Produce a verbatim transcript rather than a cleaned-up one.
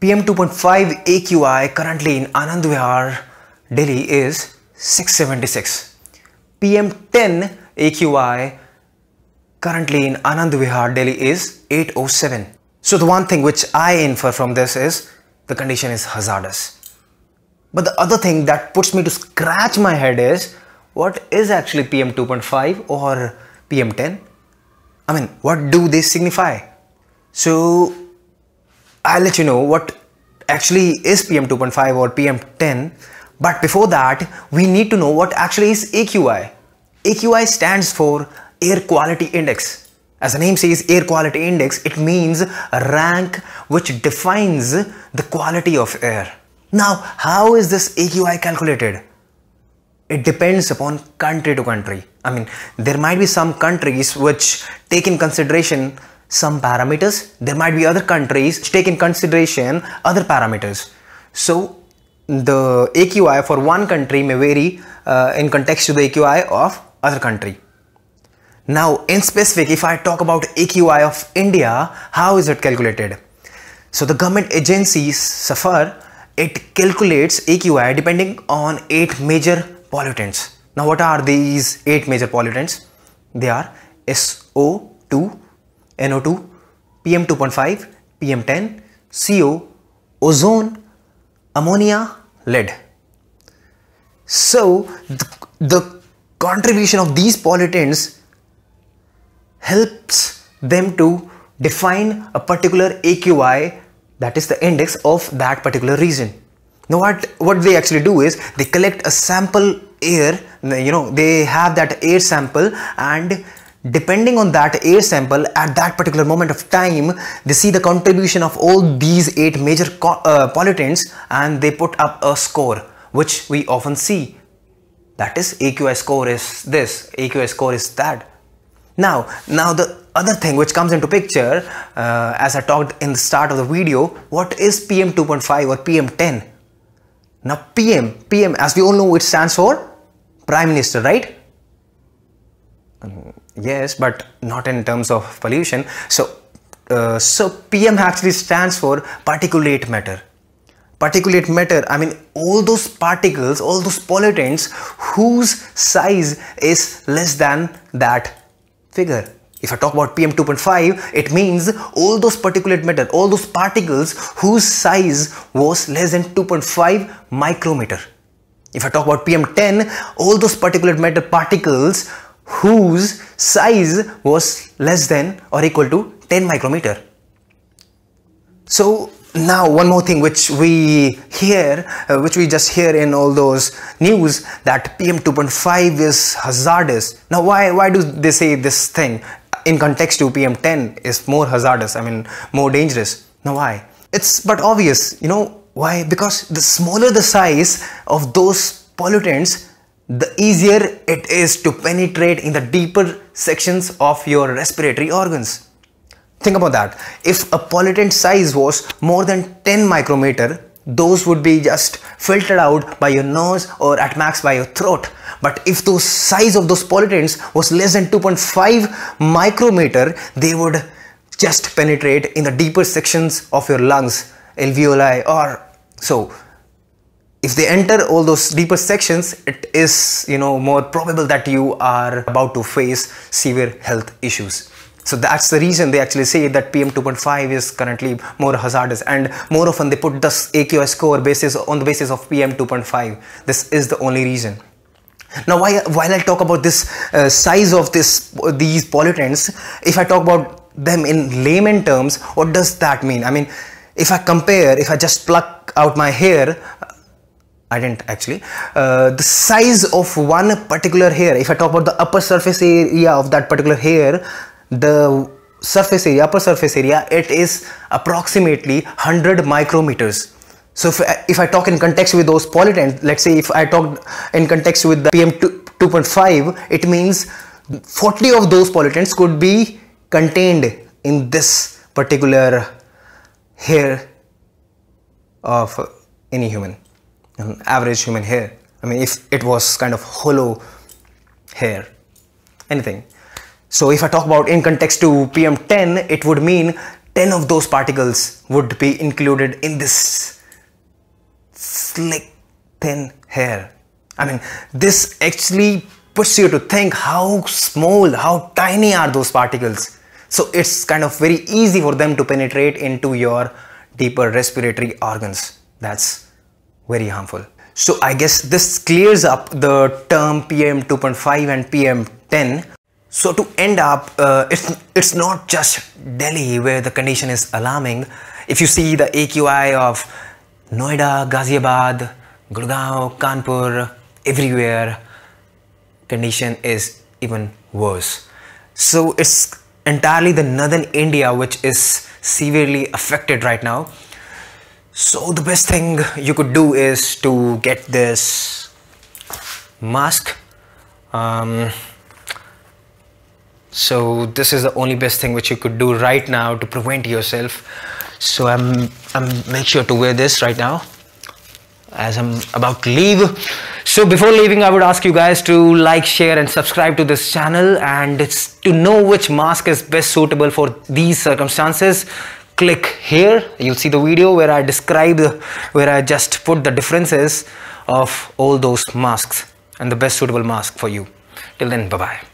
P M two point five A Q I currently in Anandvihar, Delhi is six seventy-six. P M ten A Q I currently in Anandvihar, Delhi is eight oh seven. So the one thing which I infer from this is the condition is hazardous. But the other thing that puts me to scratch my head is, what is actually P M two point five or P M ten? I mean, what do they signify? So I'll let you know what actually is P M two point five or P M ten. But before that, we need to know what actually is A Q I. A Q I stands for Air Quality Index. As the name says, Air Quality Index, it means a rank which defines the quality of air. Now, how is this A Q I calculated? It depends upon country to country. I mean, there might be some countries which take in consideration some parameters. There might be other countries which take in consideration other parameters. So, the A Q I for one country may vary uh, in context to the A Q I of other country. Now, in specific, if I talk about A Q I of India, how is it calculated? So, the government agency SAFAR, it calculates A Q I depending on eight major pollutants. Now, what are these eight major pollutants? They are S O two, N O two, P M two point five, P M ten, C O, ozone, ammonia, lead. So, the, the contribution of these pollutants helps them to define a particular A Q I, that is the index of that particular region. Now what, what they actually do is, they collect a sample air, you know, they have that air sample, and depending on that air sample at that particular moment of time, they see the contribution of all these eight major uh, pollutants, and they put up a score, which we often see. That is, A Q I score is this, A Q I score is that. Now, now the other thing which comes into picture, uh, as I talked in the start of the video, what is P M two point five or P M ten? Now P M, P M, as we all know, it stands for Prime Minister, right? Um, yes, but not in terms of pollution. So, uh, so P M actually stands for particulate matter. Particulate matter, I mean, all those particles, all those pollutants whose size is less than that figure. If I talk about P M two point five, it means all those particulate matter, all those particles whose size was less than two point five micrometer. If I talk about P M ten, all those particulate matter particles whose size was less than or equal to ten micrometer. So now one more thing which we hear, uh, which we just hear in all those news, that P M two point five is hazardous. Now why, why do they say this thing? In context to P M ten is more hazardous, I mean more dangerous. Now why? It's but obvious, you know why? Because the smaller the size of those pollutants, the easier it is to penetrate in the deeper sections of your respiratory organs. Think about that. If a pollutant size was more than ten micrometer, those would be just filtered out by your nose or at max by your throat. But if the size of those pollutants was less than two point five micrometer, they would just penetrate in the deeper sections of your lungs, alveoli or so. If they enter all those deeper sections, it is, you know, more probable that you are about to face severe health issues. So that's the reason they actually say that P M two point five is currently more hazardous, and more often they put this A Q I score basis on the basis of P M two point five. This is the only reason. Now while, while I talk about this uh, size of this these pollutants, if I talk about them in layman terms, what does that mean? I mean, if I compare, if I just pluck out my hair, I didn't actually, uh, the size of one particular hair, if I talk about the upper surface area of that particular hair, the surface area, upper surface area, it is approximately one hundred micrometers. So if I, if I talk in context with those pollutants, let's say if I talk in context with the P M two point five, it means forty of those pollutants could be contained in this particular hair of any human, an average human hair. I mean, if it was kind of hollow hair, anything. So if I talk about in context to P M ten, it would mean ten of those particles would be included in this slick thin hair. I mean, this actually pushes you to think how small, how tiny are those particles. So it's kind of very easy for them to penetrate into your deeper respiratory organs. That's very harmful. So I guess this clears up the term P M two point five and P M ten. So to end up, uh, it's, it's not just Delhi where the condition is alarming. If you see the A Q I of Noida, Ghaziabad, Gurugram, Kanpur, everywhere, condition is even worse. So it's entirely the northern India which is severely affected right now. So the best thing you could do is to get this mask. Um, so this is the only best thing which you could do right now to prevent yourself. So I'm, I'm make sure to wear this right now as I'm about to leave. So before leaving, I would ask you guys to like, share and subscribe to this channel, and it's to know which mask is best suitable for these circumstances. Click here, you'll see the video where I describe, where I just put the differences of all those masks and the best suitable mask for you. Till then, bye-bye.